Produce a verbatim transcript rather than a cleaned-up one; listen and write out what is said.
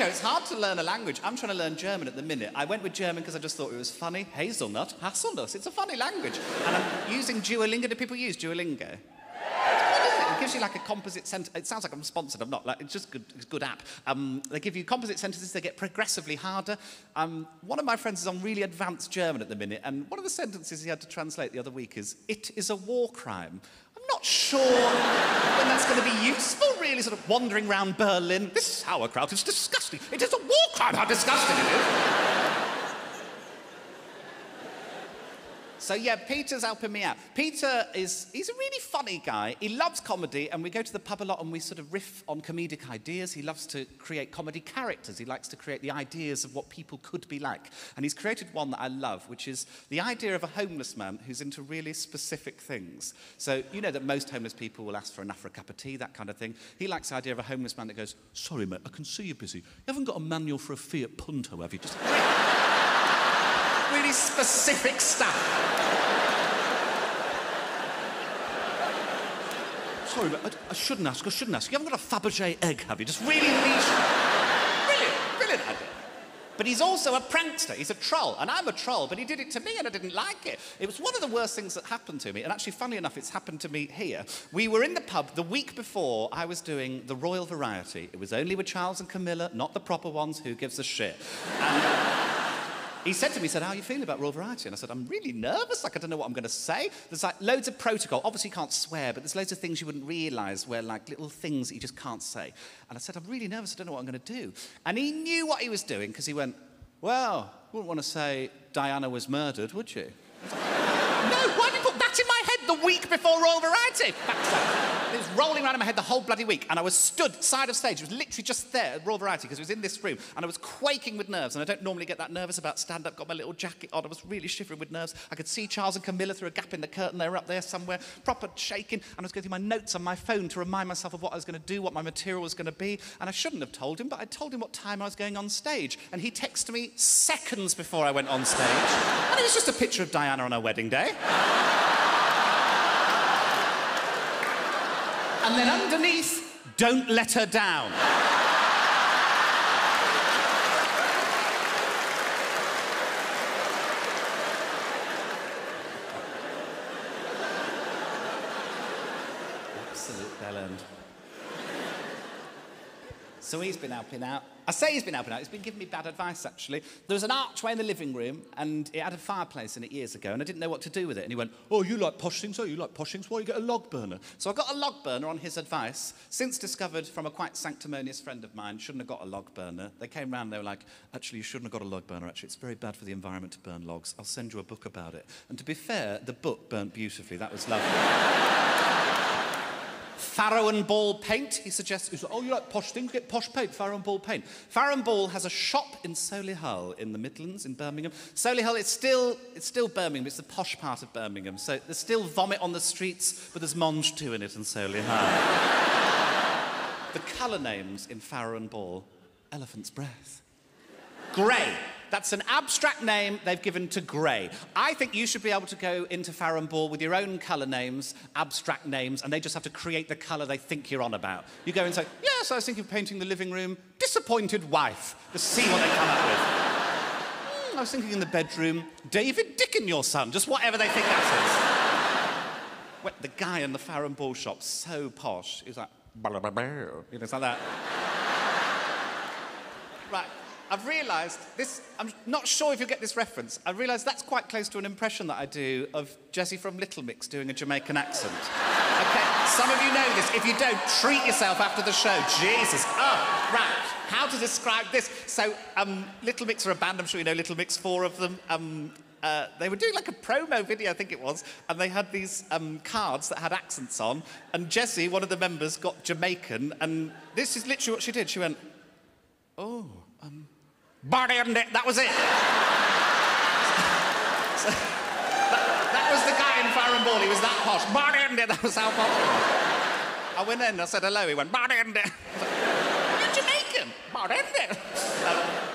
Echo, it's hard to learn a language. I'm trying to learn German at the minute. I went with German because I just thought it was funny. Hazelnut, Haselnuss, it's a funny language. And I'm using Duolingo. Do people use Duolingo? It gives you like a composite sentence. It sounds like I'm sponsored. I'm not. Like, it's just good. It's a good app. Um, they give you composite sentences. They get progressively harder. Um, one of my friends is on really advanced German at the minute, and one of the sentences he had to translate the other week is, "It is a war crime." I'm not sure when that's going to be useful. Really, sort of wandering around Berlin. This sauerkraut is disgusting. It is a war crime. How disgusting it is. So, yeah, Peter's helping me out. Peter is, he's a really funny guy. He loves comedy, and we go to the pub a lot and we sort of riff on comedic ideas. He loves to create comedy characters. He likes to create the ideas of what people could be like. And he's created one that I love, which is the idea of a homeless man who's into really specific things. So, you know that most homeless people will ask for an Afro cup of tea, that kind of thing. He likes the idea of a homeless man that goes, "Sorry, mate, I can see you're busy. You haven't got a manual for a Fiat Punto, have you?" Just... really specific stuff. Sorry, but I, I shouldn't ask, I shouldn't ask. You haven't got a Fabergé egg, have you? Just really niche. Brilliant, brilliant idea. But he's also a prankster, he's a troll, and I'm a troll, but he did it to me and I didn't like it. It was one of the worst things that happened to me, and actually, funny enough, it's happened to me here. We were in the pub the week before I was doing the Royal Variety. It was only with Charles and Camilla, not the proper ones, who gives a shit. And, he said to me, he said, "How are you feeling about Royal Variety?" And I said, "I'm really nervous, like I don't know what I'm going to say." There's like loads of protocol. Obviously you can't swear, but there's loads of things you wouldn't realise where like little things that you just can't say. And I said, "I'm really nervous, I don't know what I'm going to do." And he knew what he was doing because he went, "Well, you wouldn't want to say Diana was murdered, would you?" I was like, "No, why did you put that in my head the week before Royal Variety?" It was rolling around in my head the whole bloody week, and I was stood side of stage. It was literally just there at Royal Variety because it was in this room, and I was quaking with nerves, and I don't normally get that nervous about stand-up. Got my little jacket on, I was really shivering with nerves. I could see Charles and Camilla through a gap in the curtain. They were up there somewhere, proper shaking, and I was going through my notes on my phone to remind myself of what I was going to do, what my material was going to be, and I shouldn't have told him, but I told him what time I was going on stage, and he texted me seconds before I went on stage, and it was just a picture of Diana on her wedding day. And then underneath, "Don't let her down." Absolute bellend. So he's been helping out. I say he's been helping out, he's been giving me bad advice, actually. There was an archway in the living room, and it had a fireplace in it years ago, and I didn't know what to do with it. And he went, "Oh, you like posh things, oh, you like posh things, why don't you get a log burner?" So I got a log burner on his advice, since discovered from a quite sanctimonious friend of mine, shouldn't have got a log burner. They came round and they were like, "Actually, you shouldn't have got a log burner, actually. It's very bad for the environment to burn logs. I'll send you a book about it." And to be fair, the book burnt beautifully. That was lovely. Farrow and Ball paint, he suggests. He's like, "Oh, you like posh things? Get posh paint, Farrow and Ball paint." Farrow and Ball has a shop in Solihull, in the Midlands, in Birmingham. Solihull, it's still, it's still Birmingham, it's the posh part of Birmingham. So there's still vomit on the streets, but there's mange too in it in Solihull. The colour names in Farrow and Ball, elephant's breath. Grey. That's an abstract name they've given to grey. I think you should be able to go into Farrow and Ball with your own colour names, abstract names, and they just have to create the colour they think you're on about. You go and say, "Yes, I was thinking of painting the living room, disappointed wife." Just see what they come up with. Mm, "I was thinking in the bedroom, David Dick and your son." Just whatever they think that is. Well, the guy in the Farrow and Ball shop, so posh, he was like, "Blah, blah, blah," you know, it's like that. Right. I've realised this, I'm not sure if you'll get this reference, I realised that's quite close to an impression that I do of Jessie from Little Mix doing a Jamaican accent. OK, some of you know this. If you don't, treat yourself after the show. Jesus. Oh, right. How to describe this? So, um, Little Mix are a band, I'm sure you know Little Mix, four of them. Um, Uh, they were doing like a promo video, I think it was, and they had these um, cards that had accents on, and Jessie, one of the members, got Jamaican, and this is literally what she did. She went, "Oh, um... Barney and Nick," that was it. so, that, that was the guy in Farrow and Ball, he was that posh. "Barney and Nick," that was how posh. I went in, I said hello, he went, "Barney and Nick." "You're Jamaican." "Barney and Nick."